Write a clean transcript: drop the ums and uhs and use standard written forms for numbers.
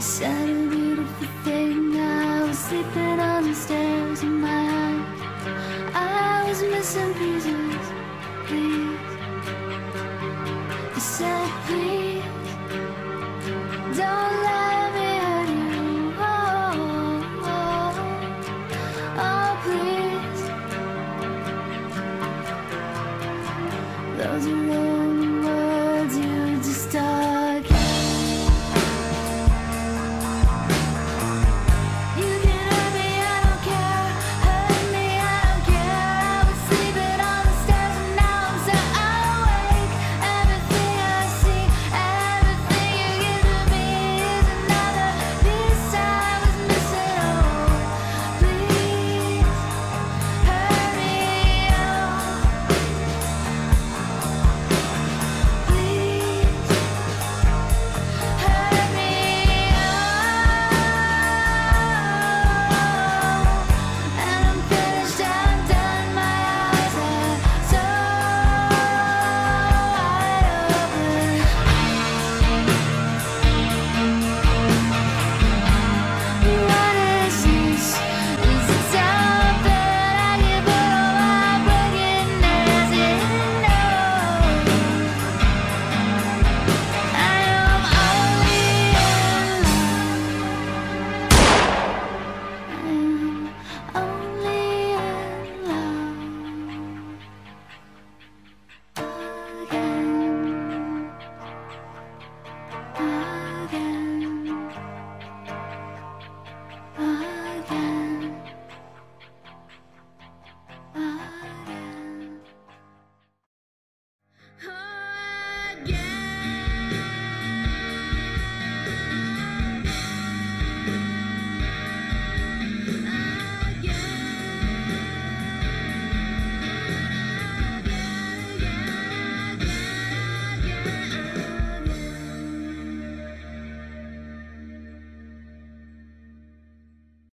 Sad and beautiful thing, I was sleeping on the stairs in my eyes. I was missing pieces, please. You said please.